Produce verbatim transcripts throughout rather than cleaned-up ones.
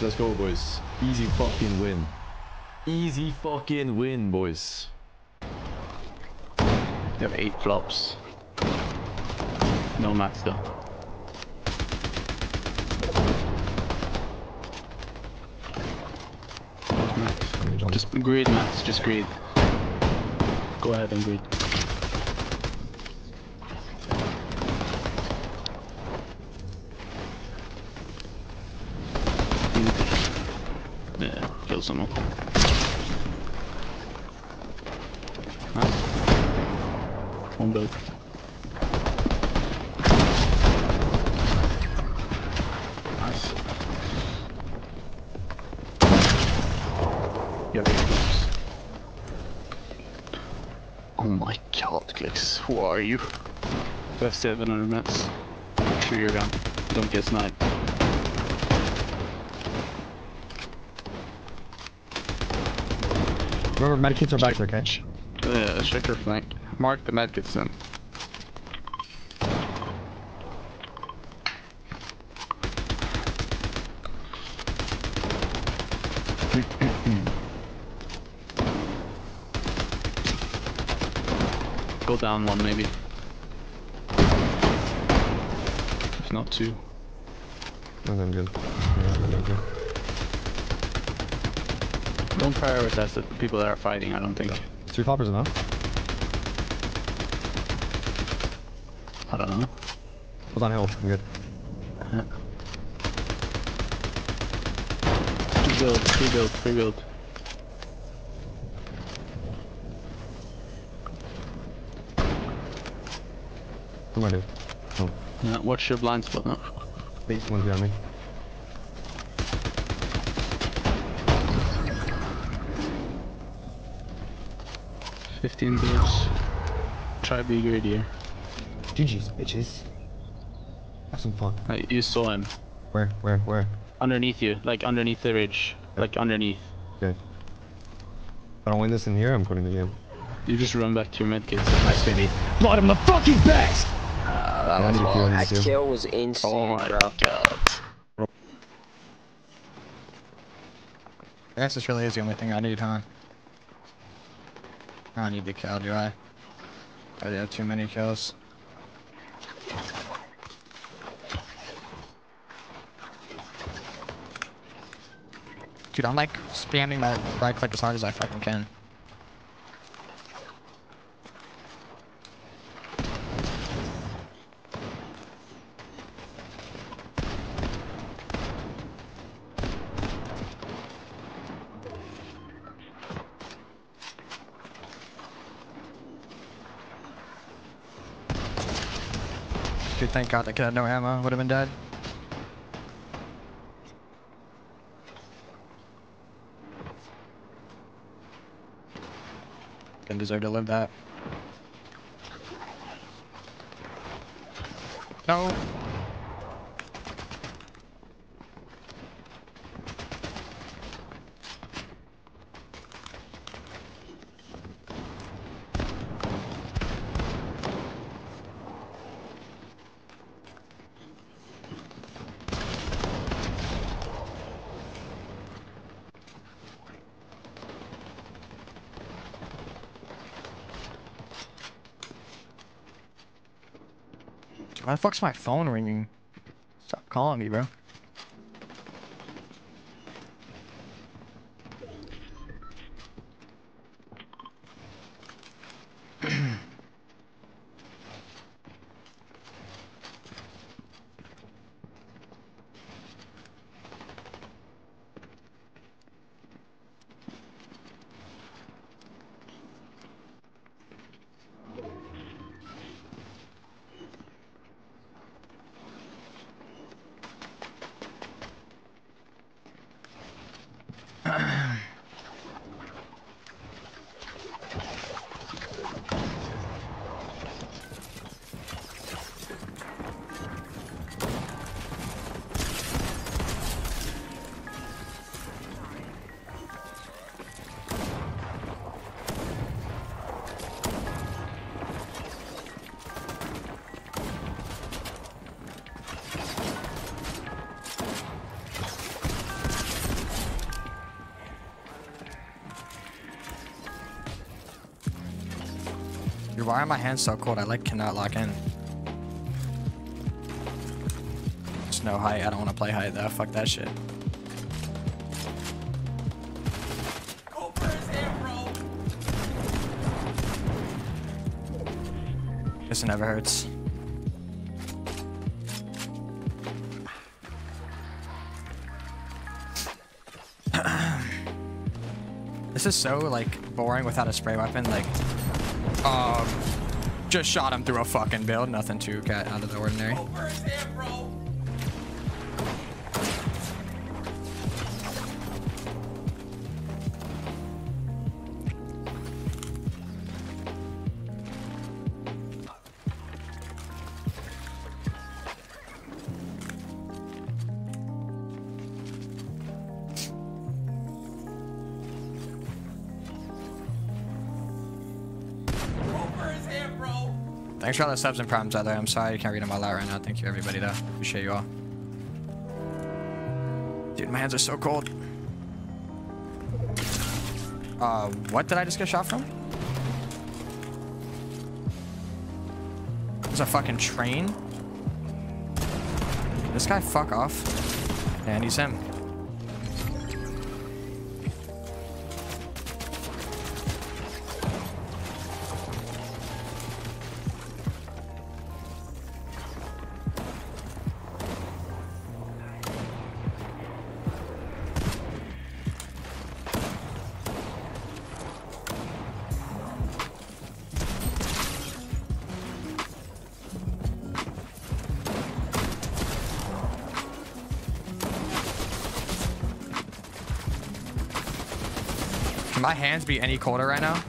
Let's let's go, boys. Easy fucking win. Easy fucking win, boys. They have eight flops. No master. Just greed, Max. Just greed. Go ahead and greed. Yeah, kill someone. Nice. One build. Nice. Yeah, Clix. Oh my god, Clix, who are you? We have seven hundred minutes. Shoot your gun. Don't get sniped. Remember, medkits are back, okay? Yeah, check her flank. Mark the medkits then. Go down one, maybe. If not, two. No, I'm good. Yeah, I'm good. Don't prioritize the people that are fighting, I don't think. Yeah. Three poppers enough? I don't know. Hold on, hill. I'm good. Yeah. Free build, free build, free build. What am I doing? Oh. Yeah, watch your blind spot now. Please, one's behind me. fifteen builds. Try be greedier. G G's, bitches. Have some fun. Uh, you saw him. Where? Where? Where? Underneath you. Like underneath the ridge. Yep. Like underneath. Okay. If I don't win this in here, I'm quitting the game. You just run back to your medkits. Nice, baby. Blood him the fucking best! Uh, that, was that kill was insane, oh my bro. God. I guess this really is the only thing I need, huh? I don't need the kill, do I? I already have too many kills. Dude, I'm like spamming my right click as hard as I fucking can. Dude, thank God I could have no ammo, would have been dead. Didn't deserve to live that. No! Why the fuck's my phone ringing? Stop calling me, bro. Why are my hands so cold? I like cannot lock in. There's no height. I don't want to play height though. Fuck that shit. This never hurts. This is so like boring without a spray weapon. Like, um, just shot him through a fucking build. Nothing too cat out of the ordinary. Thanks for all the subs and problems out there. I'm sorry you can't read them all out right now. Thank you everybody though. Appreciate you all. Dude, my hands are so cold. Uh, what did I just get shot from? There's a fucking train. This guy, fuck off. And he's him. Can my hands be any colder right now?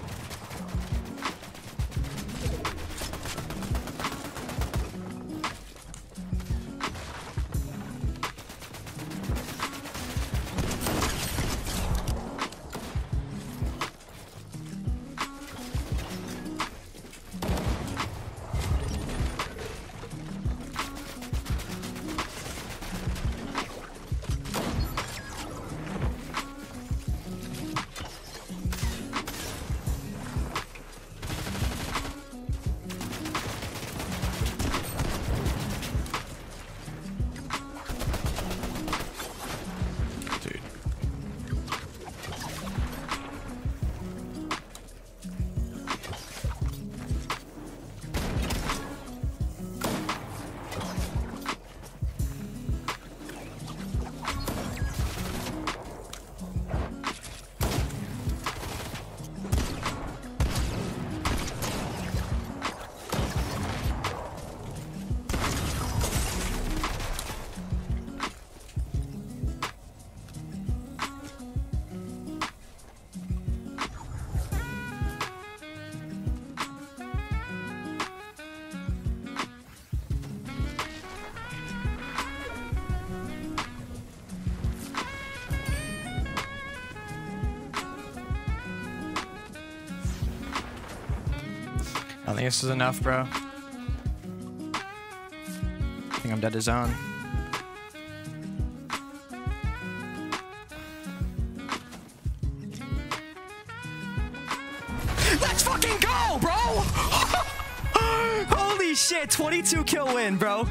I think this is enough, bro. I think I'm dead to zone. Let's fucking go, bro! Holy shit, twenty-two kill win, bro.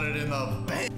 got it in the bank.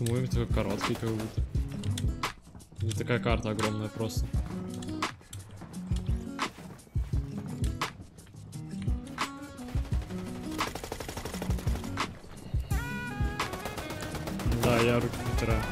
Почему я такой короткий как будто? Не такая карта огромная просто. Да, я руки вытираю.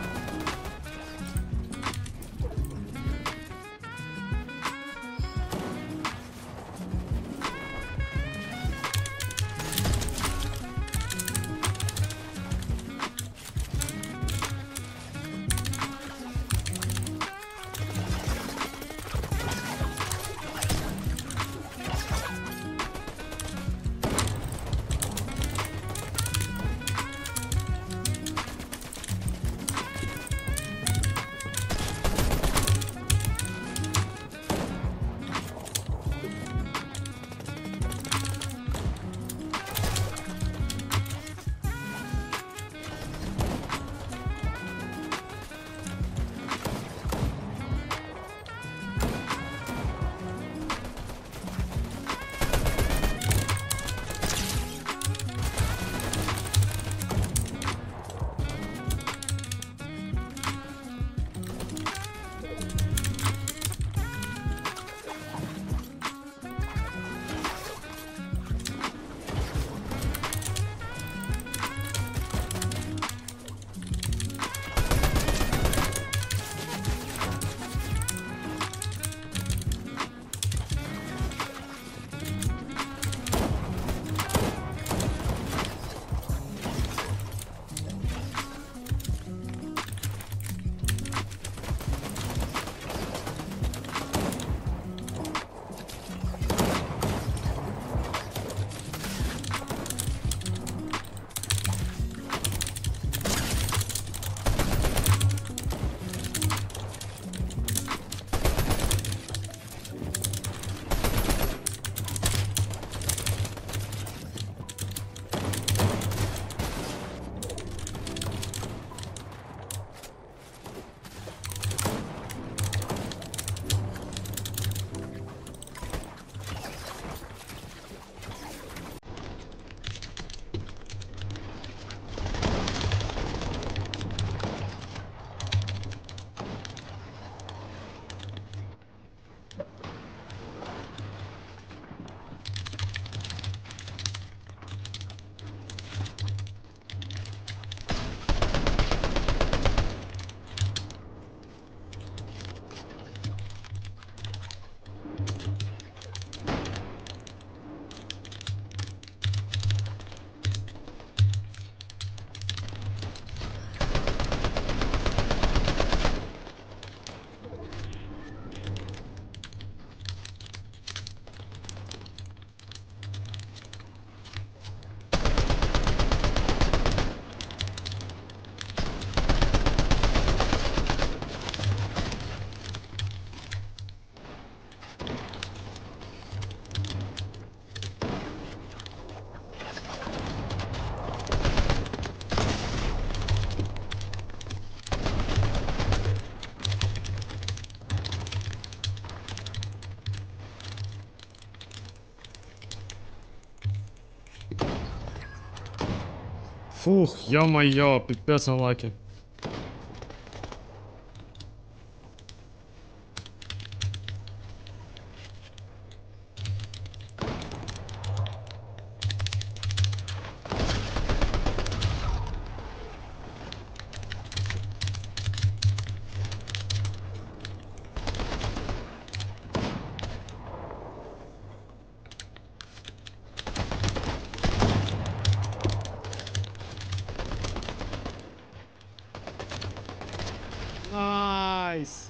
Фух, ё-моё, пипец на лаке. Найс!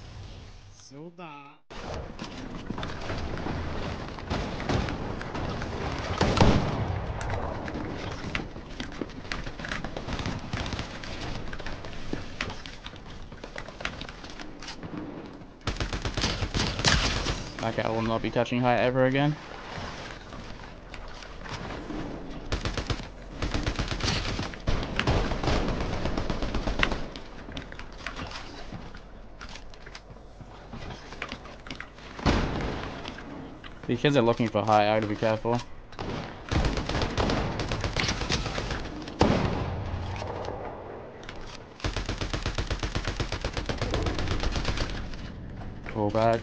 Сюда! Okay, I will not be touching height ever again. These kids are looking for high, I gotta be careful. Pull back.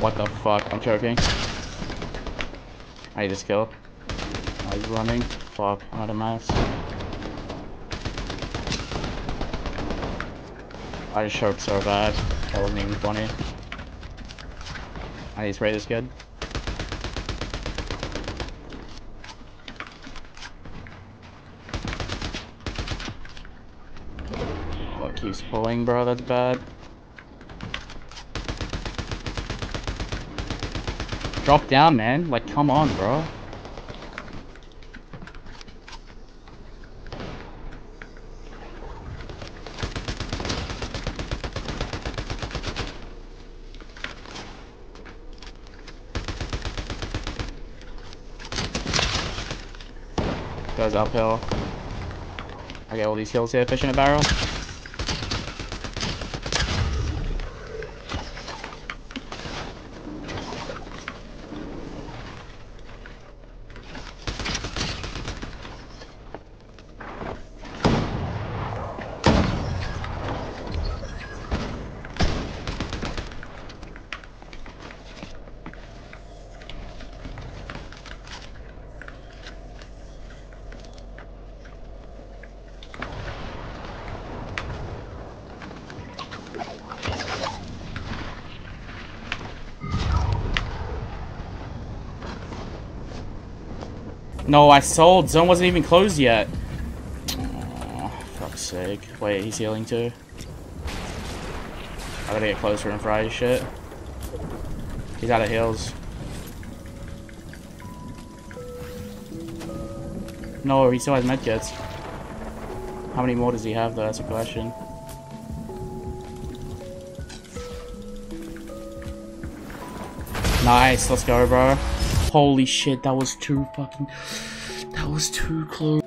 What the fuck? I'm choking. I need this kill. Oh, he's running. Fuck, I'm out of mass. I just choked so bad. That wasn't even funny. I need to spray this kid. What keeps pulling, bro? That's bad. Drop down, man. Like, come on, bro. Goes uphill. I get all these kills here. Fish in a barrel. No, I sold. Zone wasn't even closed yet. Oh, fuck's sake. Wait, he's healing too. I gotta get closer and fry his shit. He's out of heals. No, he still has medkits. How many more does he have though? That's a question. Nice, let's go, bro. Holy shit, that was too fucking... That was too close.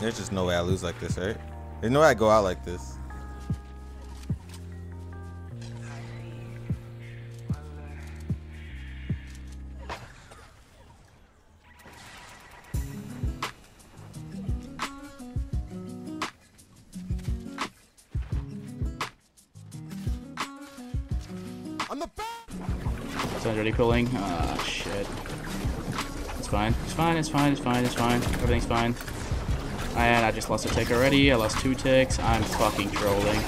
There's just no way I lose like this, right? There's no way I go out like this. I'm the best. Someone's already cooling. Ah, oh, shit. It's fine. It's fine. It's fine. It's fine. It's fine. Everything's fine. And I just lost a tick already. I lost two ticks. I'm fucking trolling.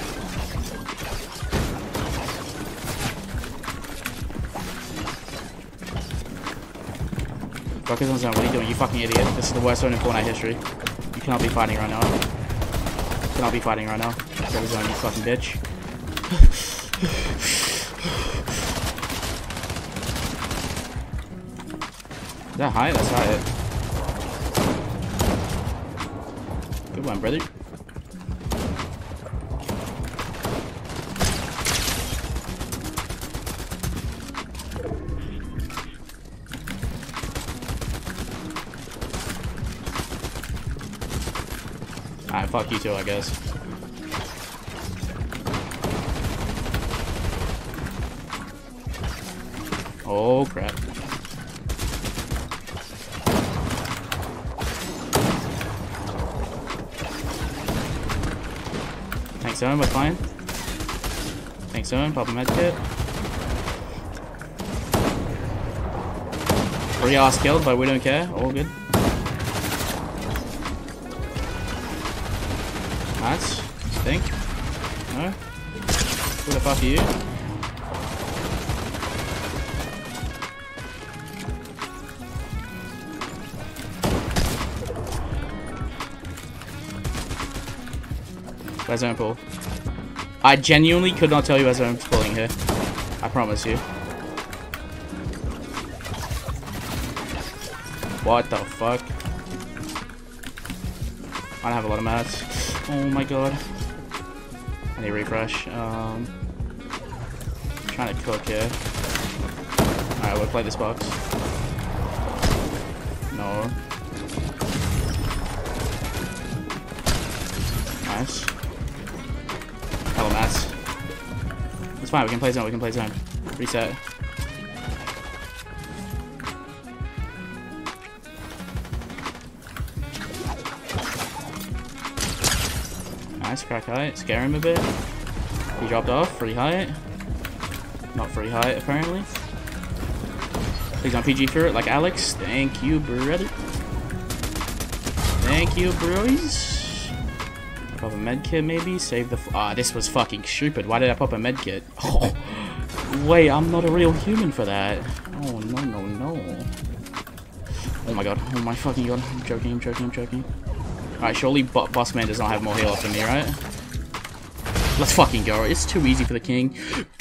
Fuckers on zone. What are you doing? You fucking idiot. This is the worst zone in Fortnite history. You cannot be fighting right now. You cannot be fighting right now. Grab a zone, you fucking bitch. Is that high? That's high. Good one, brother. Alright, fuck you too, I guess. Oh crap. Thanks, Owen, we're fine. Thanks, Owen, pop a med kit. Three ass killed, but we don't care, all good. Nice. Stink. No? Who the fuck are you? Where's zone pull? I genuinely could not tell you where's zone pulling here. I promise you. What the fuck? I don't have a lot of mats. Oh my god. I need a refresh. Um, I'm trying to cook here. Alright, we'll play this box. No. Nice. Hello, Matt. It's fine, we can play zone, we can play zone. Reset. Nice, crack height. Scare him a bit. He dropped off. Free height. Not free height, apparently. Please don't P G through it like Alex. Thank you, brother. Thank you, broies. Pop a med kit, maybe? Save the. F ah, this was fucking stupid. Why did I pop a med kit? Oh, wait, I'm not a real human for that. Oh, no, no, no. Oh my god. Oh my fucking god. I'm joking, I'm joking, I'm joking. Alright, surely Bo Bossman does not have more heal up than me, right? Let's fucking go. It's too easy for the king.